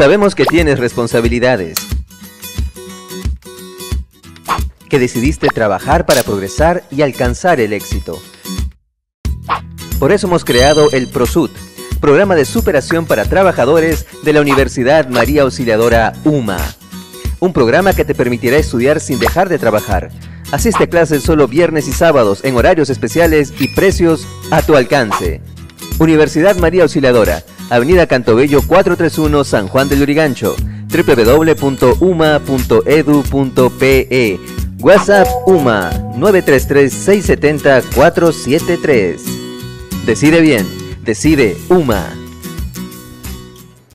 Sabemos que tienes responsabilidades, que decidiste trabajar para progresar y alcanzar el éxito. Por eso hemos creado el PROSUT, Programa de Superación para Trabajadores de la Universidad María Auxiliadora UMA. Un programa que te permitirá estudiar sin dejar de trabajar. Asiste a clases solo viernes y sábados en horarios especiales y precios a tu alcance. Universidad María Auxiliadora, Avenida Cantobello 431, San Juan del Lurigancho, www.uma.edu.pe. WhatsApp UMA 933-670-473. Decide bien, decide UMA.